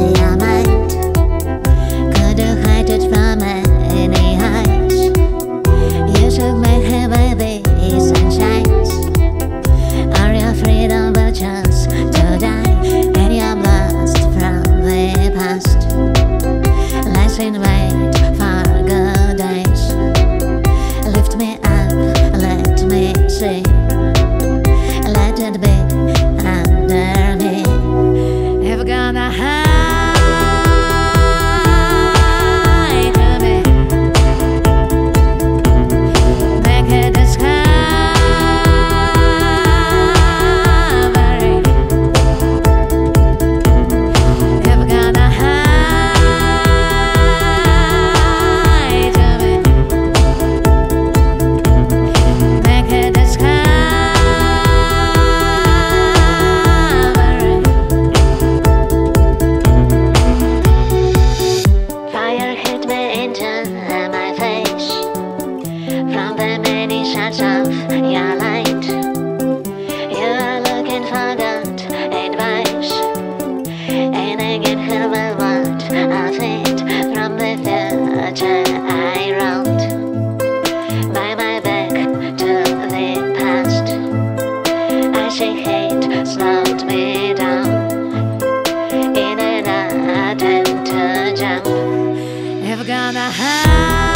Gonna have